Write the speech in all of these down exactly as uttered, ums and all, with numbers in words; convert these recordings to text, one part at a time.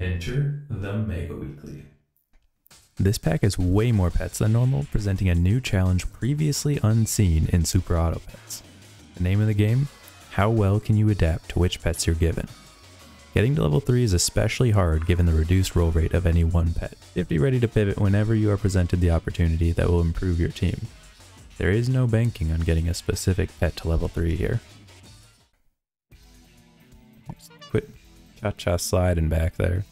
Enter the Mega Weekly. This pack is way more pets than normal, presenting a new challenge previously unseen in Super Auto Pets. The name of the game? How well can you adapt to which pets you're given? Getting to level three is especially hard given the reduced roll rate of any one pet. You have to be ready to pivot whenever you are presented the opportunity that will improve your team. There is no banking on getting a specific pet to level three here. Just quit cha-cha sliding back there.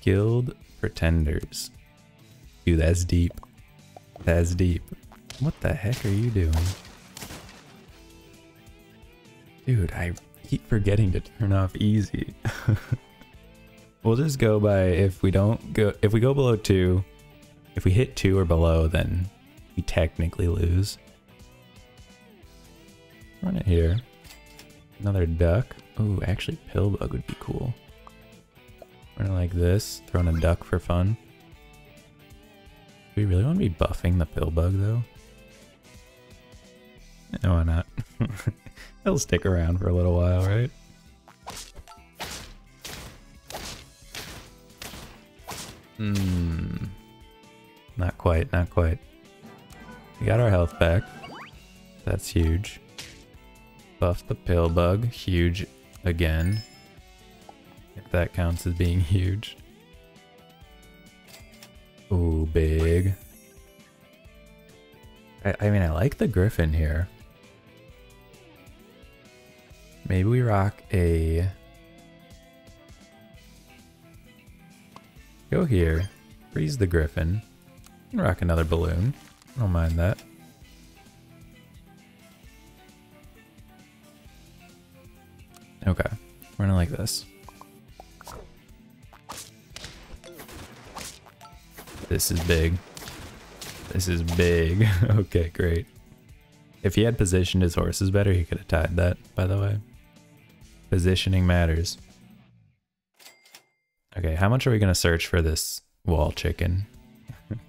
Guild Pretenders. Dude, that's deep. That's deep. What the heck are you doing? Dude, I keep forgetting to turn off easy. We'll just go by if we don't go, if we go below two, if we hit two or below, then we technically lose. Run it here. Another duck. Ooh, actually Pillbug would be cool. Run it like this, throwing a duck for fun. Do we really want to be buffing the Pillbug though? No, why not? It'll stick around for a little while, right? Hmm. Not quite, not quite. We got our health back. That's huge. Buff the Pillbug. Huge again. If that counts as being huge. Ooh, big. I, I mean, I like the Griffin here. Maybe we rock a... Go here. Freeze the Griffin. And rock another balloon. I don't mind that. Okay. We're gonna like this. This is big. This is big. Okay, great. If he had positioned his horses better, he could have tied that, by the way. Positioning matters. Okay, how much are we gonna search for this wall chicken?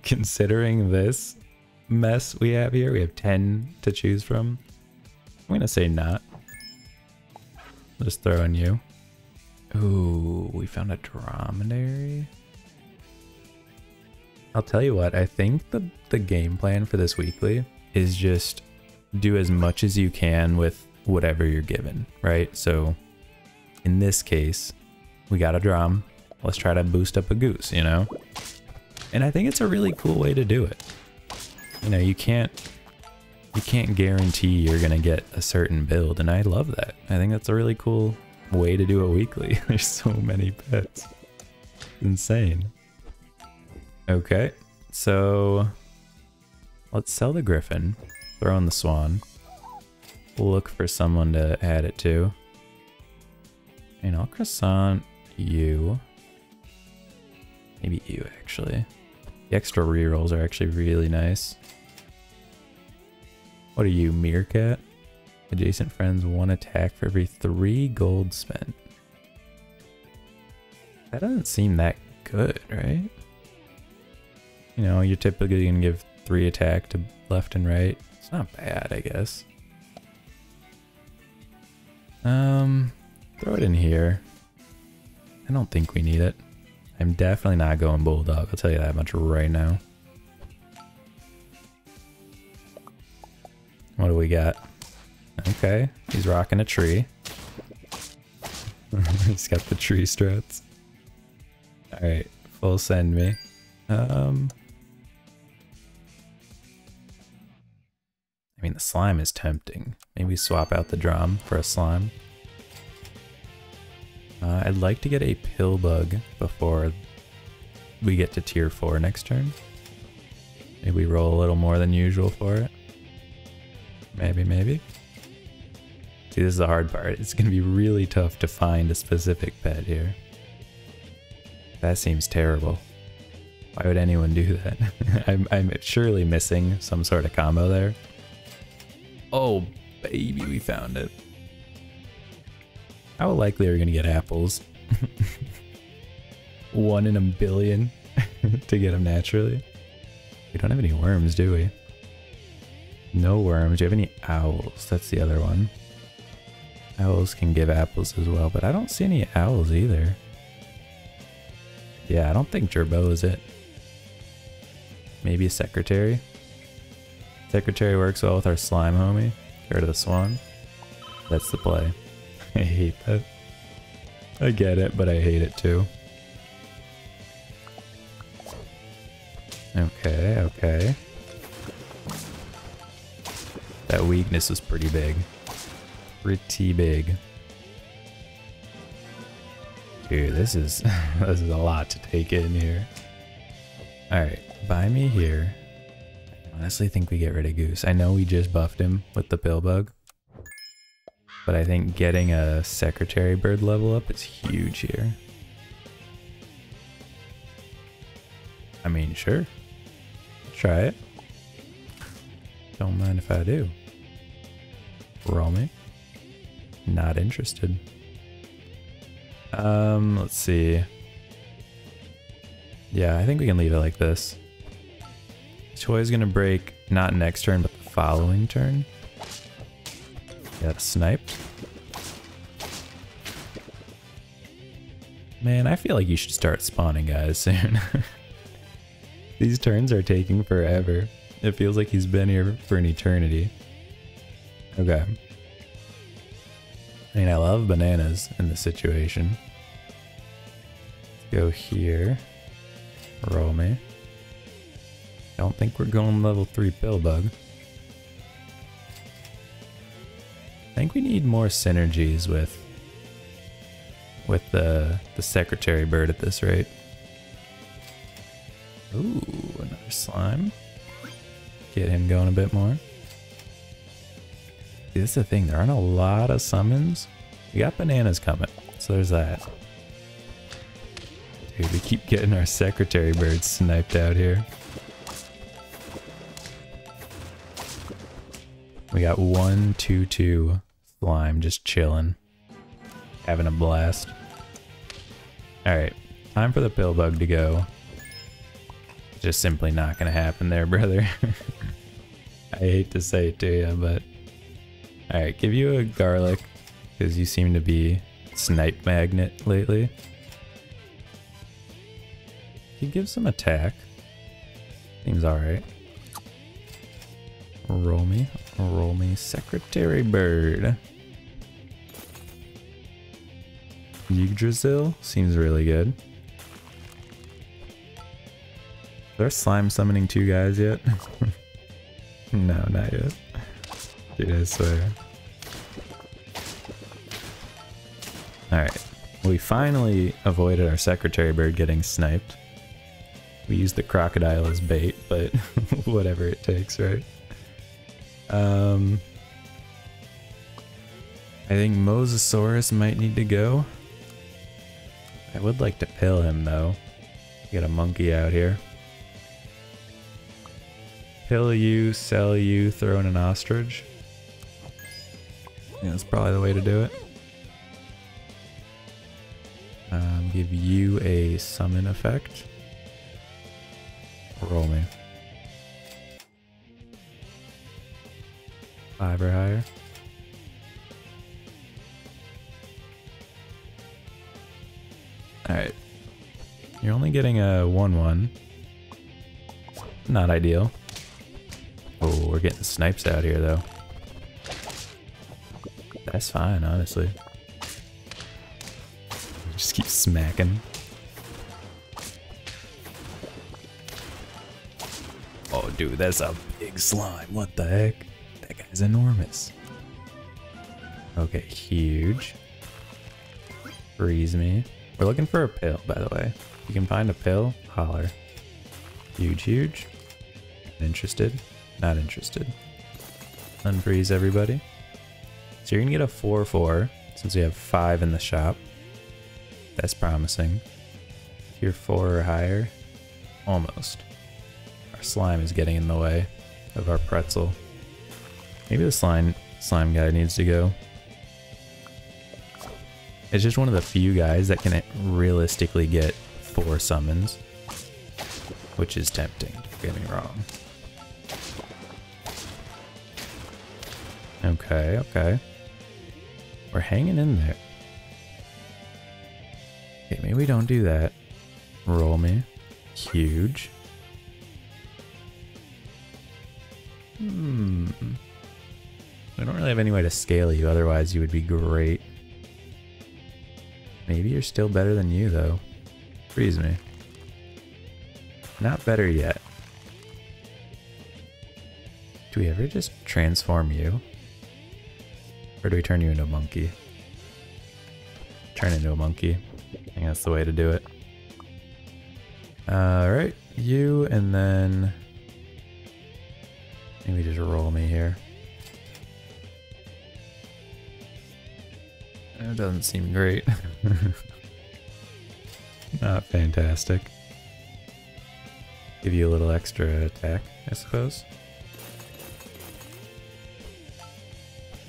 Considering this mess we have here, we have ten to choose from. I'm gonna say not. I'll just throw in you. Ooh, we found a dromedary. I'll tell you what, I think the, the game plan for this weekly is just do as much as you can with whatever you're given, right? So in this case, we got a drum. Let's try to boost up a goose, you know? And I think it's a really cool way to do it. You know, you can't, you can't guarantee you're gonna get a certain build, and I love that. I think that's a really cool way to do it weekly. There's so many pets. It's insane. Okay, so let's sell the Griffin, throw in the Swan. Look for someone to add it to. And I'll croissant you. Maybe you, actually. The extra rerolls are actually really nice. What are you, Meerkat? Adjacent friends, one attack for every three gold spent. That doesn't seem that good, right? You know, you're typically gonna give three attack to left and right. It's not bad, I guess. Um, throw it in here. I don't think we need it. I'm definitely not going Bulldog, I'll tell you that much right now. What do we got? Okay, he's rocking a tree. He's got the tree struts. Alright, full send me. Um... I mean, the slime is tempting. Maybe swap out the drum for a slime. Uh, I'd like to get a Pillbug before we get to tier four next turn. Maybe we roll a little more than usual for it. Maybe, maybe. See, this is the hard part. It's gonna be really tough to find a specific pet here. That seems terrible. Why would anyone do that? I'm, I'm surely missing some sort of combo there. Oh, baby, we found it. How likely are we gonna get apples? One in a billion to get them naturally. We don't have any worms, do we? No worms. Do you have any owls? That's the other one. Owls can give apples as well, but I don't see any owls either. Yeah, I don't think Gerbo is it. Maybe a secretary. Secretary works well with our slime homie. Get rid of the swan. That's the play. I hate that. I get it, but I hate it too. Okay, okay. That weakness was pretty big. Pretty big. Dude, this is this is a lot to take in here. Alright, buy me here. I honestly think we get rid of Goose. I know we just buffed him with the pill bug, but I think getting a secretary bird level up is huge here. I mean, sure. Try it. Don't mind if I do. Roll me. Not interested. Um, let's see. Yeah, I think we can leave it like this. Choi's gonna break not next turn, but the following turn. Got sniped. Man, I feel like you should start spawning guys soon. These turns are taking forever. It feels like he's been here for an eternity. Okay. I mean, I love bananas in this situation. Let's go here. Roll me. Don't think we're going level three pill bug. I think we need more synergies with with the the secretary bird at this rate. Ooh, another slime. Get him going a bit more. See, this is the thing. There aren't a lot of summons. We got bananas coming, so there's that. Dude, we keep getting our secretary birds sniped out here. We got one, two, two slime just chilling, having a blast. All right, time for the pill bug to go. Just simply not gonna happen there, brother. I hate to say it to you, but all right, give you a garlic because you seem to be snipe magnet lately. He gives some attack. Seems all right. Roll me, roll me, secretary bird. Yggdrasil seems really good. Is there slime summoning two guys yet? No, not yet. Dude, I swear. Alright, we finally avoided our secretary bird getting sniped. We used the crocodile as bait, but whatever it takes, right? Um, I think Mosasaurus might need to go. I would like to pill him though. Get a monkey out here. Pill you, sell you, throw in an ostrich. Yeah, that's probably the way to do it. Um, give you a summon effect. Roll me. Five or higher. Alright. You're only getting a one one. Not ideal. Oh, we're getting snipes out here though. That's fine, honestly. We just keep smacking. Oh dude, that's a big slime. What the heck? That guy's enormous. Okay, huge. Freeze me. We're looking for a pill, by the way. If you can find a pill, holler. Huge, huge. Interested? Not interested. Unfreeze everybody. So you're gonna get a four four, since we have five in the shop. That's promising. If you're four or higher, almost. Our slime is getting in the way of our pretzel. Maybe the slime, slime guy needs to go. It's just one of the few guys that can realistically get four summons, which is tempting, don't get me wrong. Okay, okay. We're hanging in there. Okay, maybe we don't do that. Roll me. Huge. Hmm. I don't really have any way to scale you, otherwise you would be great. Maybe you're still better than you, though. Freeze me. Not better yet. Do we ever just transform you? Or do we turn you into a monkey? Turn into a monkey. I think that's the way to do it. Alright, you, and then... maybe just roll me here. That doesn't seem great. Not fantastic. Give you a little extra attack, I suppose.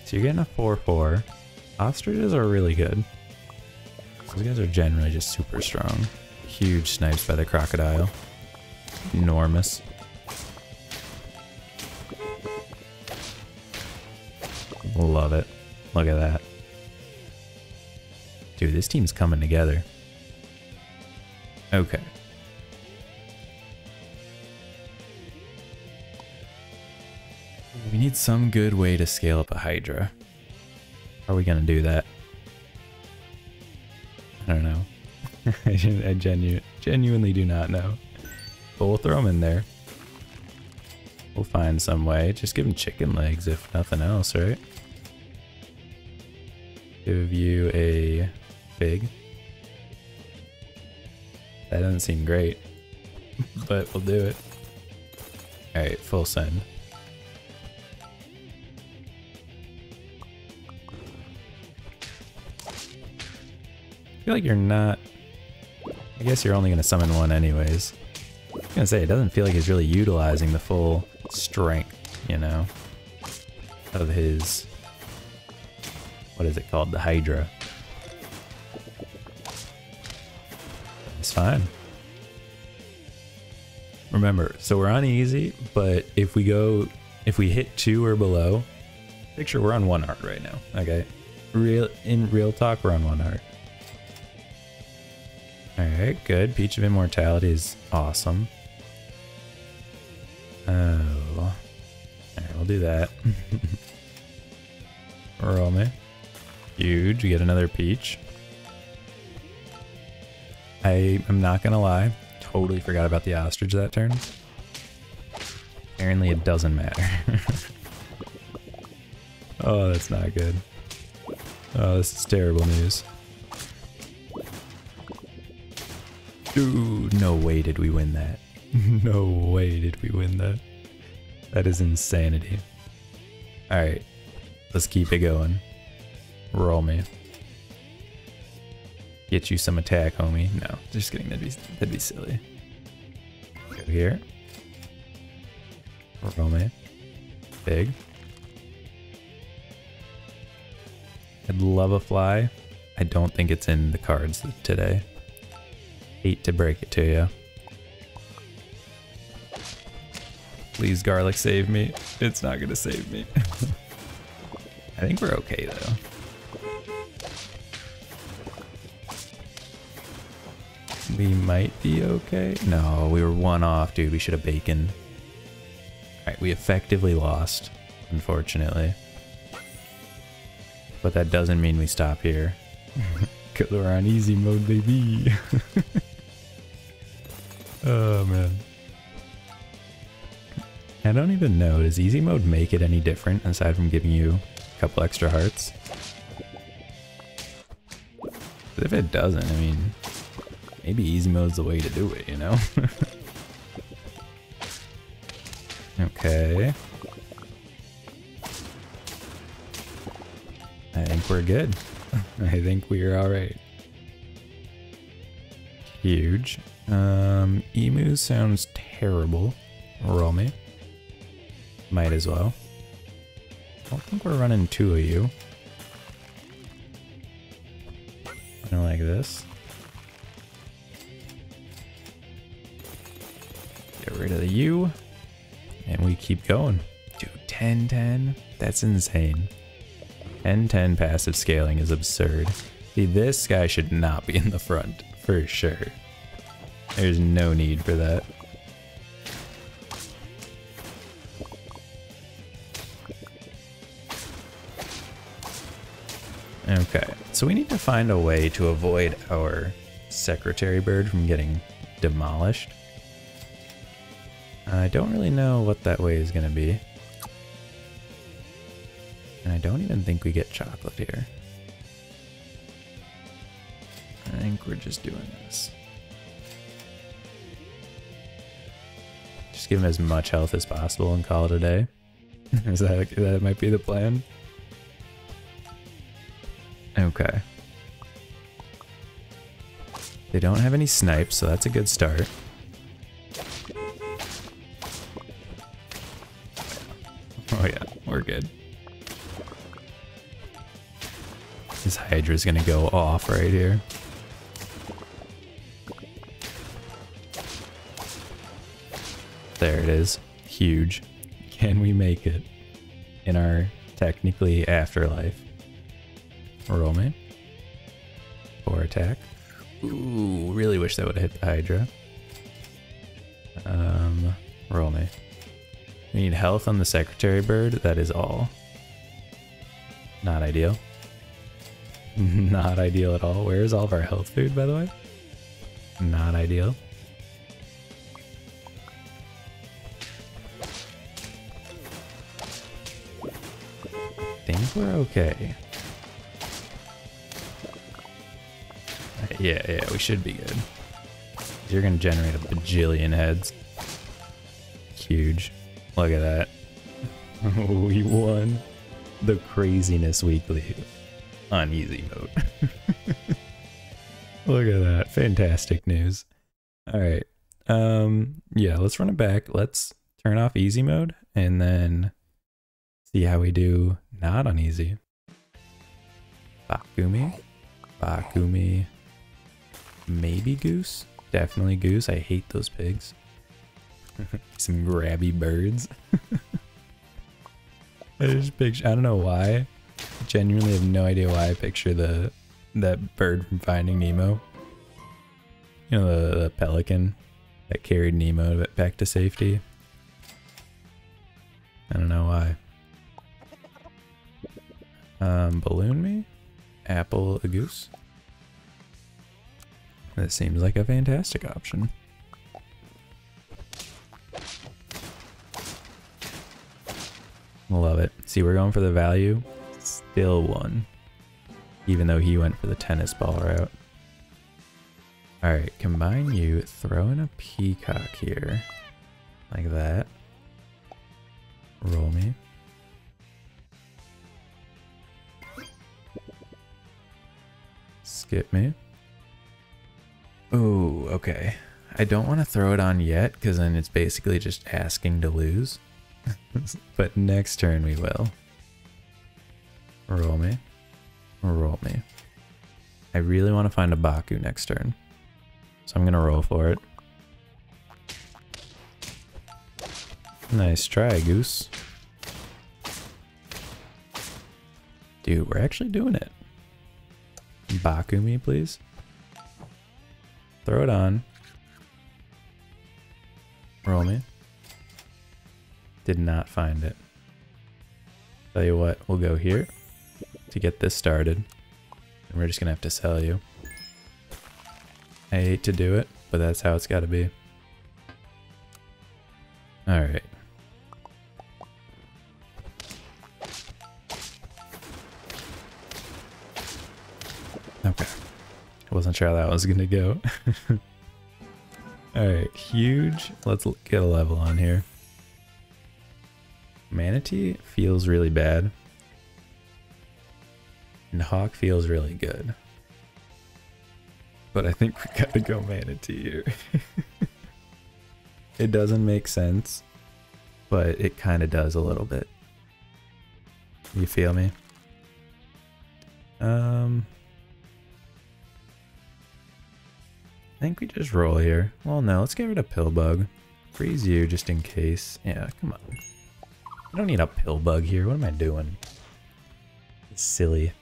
So you're getting a four four. Ostriches are really good. These guys are generally just super strong. Huge snipes by the crocodile. Enormous. Love it. Look at that. Dude, this team's coming together. Okay. We need some good way to scale up a Hydra. How are we gonna do that? I don't know. I, gen I genu genuinely do not know. But we'll throw them in there. We'll find some way. Just give them chicken legs if nothing else, right? Give you a pig. That doesn't seem great, but we'll do it. Alright, full send. I feel like you're not... I guess you're only going to summon one anyways. I was going to say, it doesn't feel like he's really utilizing the full strength, you know, of his... what is it called? The Hydra. It's fine. Remember, so we're on easy, but if we go, if we hit two or below, picture we're on one heart right now, okay? Real, in real talk, we're on one heart. Alright, good. Peach of Immortality is awesome. Oh. Alright, we'll do that. Roll me. Huge, you get another peach. I am not gonna lie, totally forgot about the ostrich that turn. Apparently it doesn't matter. Oh, that's not good. Oh, this is terrible news. Dude, no way did we win that. No way did we win that. That is insanity. Alright, let's keep it going. Roll me. Get you some attack, homie. No, just kidding. That'd be, that'd be silly. Go here. Roll me. Big. I'd love a fly. I don't think it's in the cards today. Hate to break it to you. Please, garlic, save me. It's not gonna save me. I think we're okay, though. We might be okay. No, we were one off, dude. We should have baconed. Alright, we effectively lost, unfortunately. But that doesn't mean we stop here. Because we're on easy mode, baby. Oh, man. I don't even know. Does easy mode make it any different aside from giving you a couple extra hearts? But if it doesn't, I mean... maybe easy mode's the way to do it, you know? Okay. I think we're good. I think we're alright. Huge. Um, emu sounds terrible. Roll me. Might as well. I don't think we're running two of you. Kinda like this. Get rid of the U, and we keep going. Dude, ten ten? That's insane. ten ten passive scaling is absurd. See, this guy should not be in the front, for sure. There's no need for that. Okay, so we need to find a way to avoid our secretary bird from getting demolished. I don't really know what that way is gonna be. And I don't even think we get chocolate here. I think we're just doing this. Just give him as much health as possible and call it a day. Is that, that might be the plan? Okay. They don't have any snipes, so that's a good start. Oh yeah, we're good. This Hydra's gonna go off right here. There it is. Huge. Can we make it in our technically afterlife? Roll me. Four attack. Ooh, really wish that would have hit the Hydra. Um, roll me. We need health on the secretary bird, that is all. Not ideal. Not ideal at all. Where is all of our health food, by the way? Not ideal. I think we're okay. Yeah, yeah, we should be good. You're gonna generate a bajillion heads. Huge. Look at that. We won the craziness weekly on easy mode. Look at that. Fantastic news. All right. Um, yeah, let's run it back. Let's turn off easy mode and then see how we do not on easy. Bakumi. Bakumi. Maybe goose? Definitely goose. I hate those pigs. Some grabby birds. I just picture, I don't know why. I genuinely have no idea why I picture the that bird from Finding Nemo. You know, the, the pelican that carried Nemo back to safety. I don't know why. Um, balloon me? Apple a goose? That seems like a fantastic option. Love it. See, we're going for the value. Still one. Even though he went for the tennis ball route. Alright, combine you. Throw in a peacock here. Like that. Roll me. Skip me. Ooh, okay. I don't want to throw it on yet, because then it's basically just asking to lose. But next turn we will. Roll me. Roll me. I really want to find a Baku next turn. So I'm going to roll for it. Nice try, Goose. Dude, we're actually doing it. Baku me, please. Throw it on. Roll me. Did not find it. Tell you what, we'll go here to get this started. And we're just gonna have to sell you. I hate to do it, but that's how it's gotta be. Alright. Okay. I wasn't sure how that was gonna go. Alright, huge. Let's get a level on here. Manatee feels really bad. And Hawk feels really good. But I think we gotta go Manatee here. It doesn't make sense, but it kinda does a little bit. You feel me? Um... I think we just roll here. Well, no, let's get rid of Pillbug. Freeze you just in case. Yeah, come on. I don't need a Pillbug here. What am I doing? silly.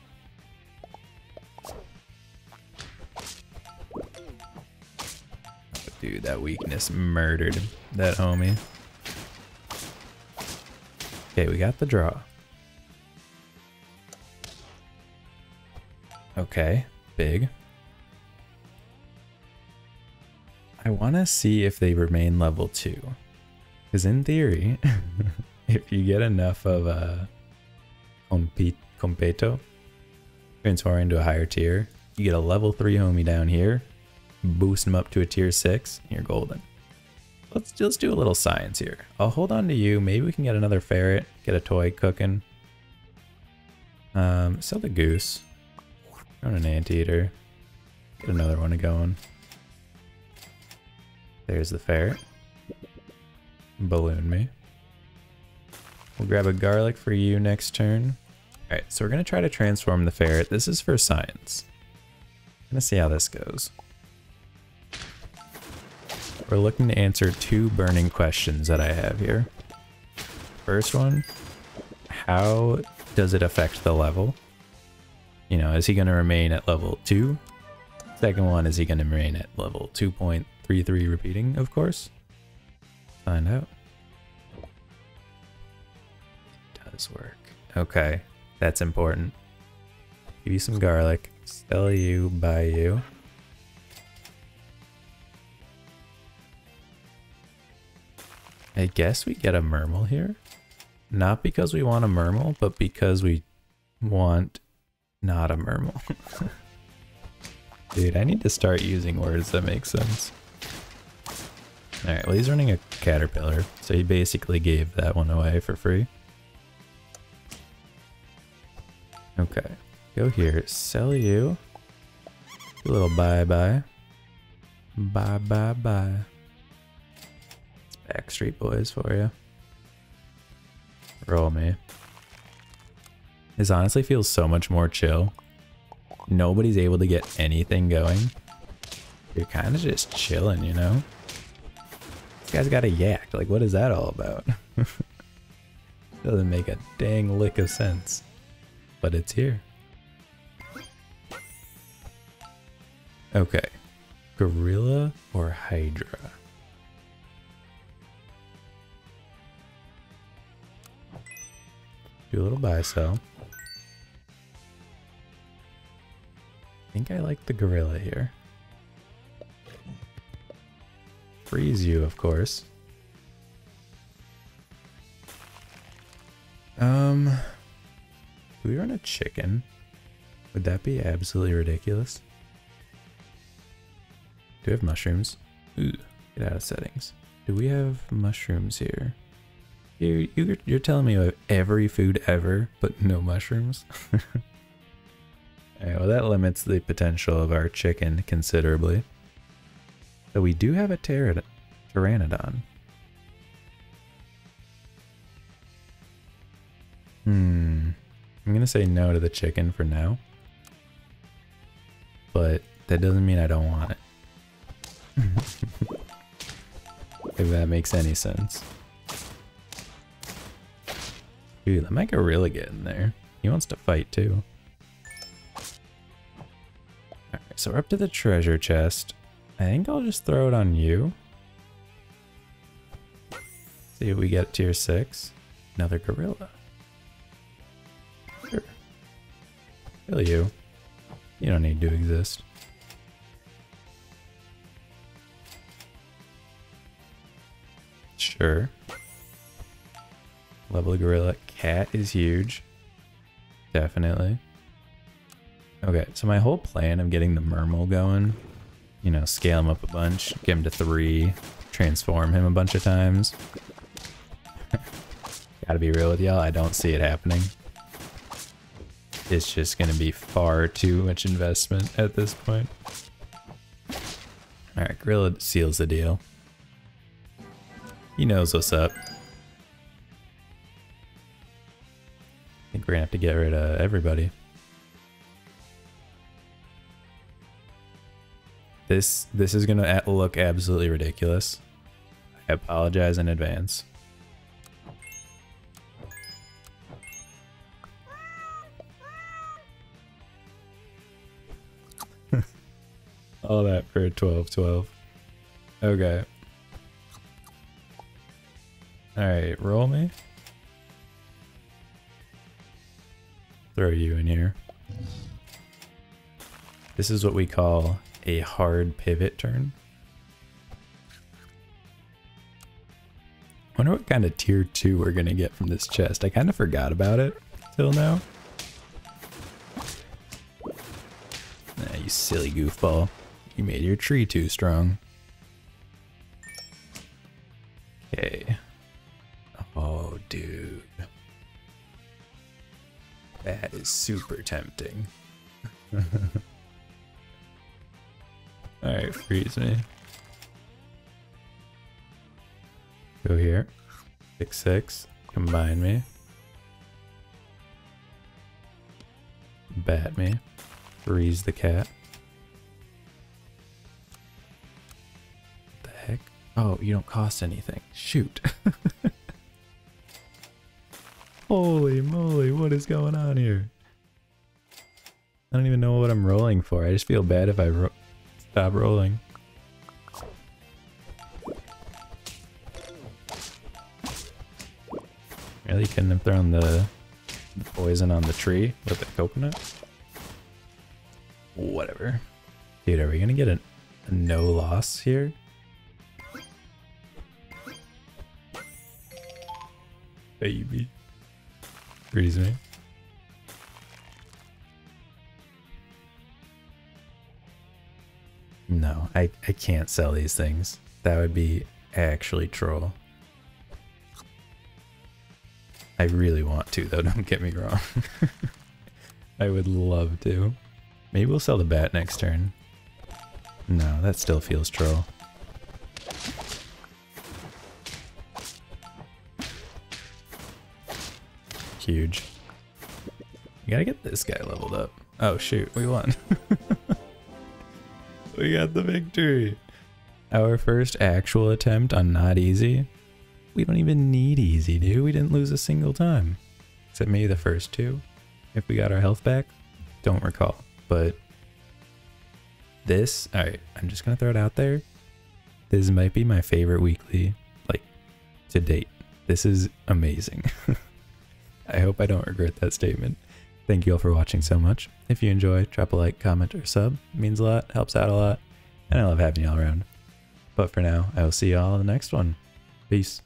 Dude, that weakness murdered that homie. Okay, we got the draw. Okay, big. I want to see if they remain level two. Because in theory, if you get enough of a Competo, transform into a higher tier, you get a level three homie down here, boost him up to a tier six, and you're golden. Let's just do a little science here. I'll hold on to you. Maybe we can get another ferret, get a toy cooking. Um, sell the goose. Throw in an anteater. Get another one going. There's the ferret. Balloon me. We'll grab a garlic for you next turn. Alright, so we're going to try to transform the ferret. This is for science. I'm going to see how this goes. We're looking to answer two burning questions that I have here. First one, how does it affect the level? You know, is he going to remain at level two? Second one, is he going to remain at level two point three three repeating, of course? Find out. It does work. Okay, that's important. Give you some garlic. Sell you, buy you. I guess we get a mermal here. Not because we want a mermal, but because we want not a mermal. Dude, I need to start using words that make sense. Alright, well he's running a caterpillar, so he basically gave that one away for free. Okay, go here, sell you. Do a little bye-bye. Bye-bye-bye. Backstreet Boys for you. Roll me. This honestly feels so much more chill. Nobody's able to get anything going. You're kind of just chilling, you know? This guy's got a yak. Like, what is that all about? Doesn't make a dang lick of sense. But it's here. Okay. Gorilla or Hydra? Do a little buy-sell. I think I like the gorilla here. Freeze you, of course. Um, do we run a chicken? Would that be absolutely ridiculous? Do we have mushrooms? Ooh, get out of settings. Do we have mushrooms here? You're, you're, you're telling me you have every food ever, but no mushrooms? Alright, well that limits the potential of our chicken considerably. So we do have a pteranodon. Hmm. I'm gonna say no to the chicken for now. But that doesn't mean I don't want it. If that makes any sense. Dude, let my gorilla get in there. He wants to fight too. Alright, so we're up to the treasure chest. I think I'll just throw it on you. See if we get tier six. Another gorilla. Sure. Kill you. You don't need to exist. Sure. Level gorilla. Cat is huge. Definitely. Okay, so my whole plan of getting the mermal going, you know, scale him up a bunch, get him to three, transform him a bunch of times. Gotta be real with y'all, I don't see it happening. It's just gonna be far too much investment at this point. Alright, gorilla seals the deal. He knows what's up. We're gonna have to get rid of everybody. This this is gonna look absolutely ridiculous. I apologize in advance. All that for twelve twelve. Okay. Alright, roll me. Throw you in here. This is what we call a hard pivot turn. I wonder what kind of tier two we're gonna get from this chest. I kind of forgot about it till now. Ah, you silly goofball. You made your tree too strong. Okay. Oh, dude. That is super tempting. Alright, freeze me. Go here. Six, six. Combine me. Bat me. Freeze the cat. What the heck? Oh, you don't cost anything. Shoot. Holy moly, what is going on here? I don't even know what I'm rolling for. I just feel bad if I ro- stop rolling. Really couldn't have thrown the, the poison on the tree with the coconut? Whatever. Dude, are we gonna get a, a no loss here? Baby. Freeze me. No, I, I can't sell these things. That would be actually troll. I really want to though, don't get me wrong. I would love to. Maybe we'll sell the bat next turn. No, that still feels troll. Huge. We gotta get this guy leveled up. Oh shoot, we won. We got the victory. Our first actual attempt on not easy. We don't even need easy, dude. We didn't lose a single time. Except maybe the first two. If we got our health back, don't recall. But this, all right, I'm just gonna throw it out there. This might be my favorite weekly, like, to date. This is amazing. I hope I don't regret that statement. Thank you all for watching so much. If you enjoy, drop a like, comment, or sub. It means a lot, helps out a lot, and I love having you all around. But for now, I will see you all in the next one. Peace.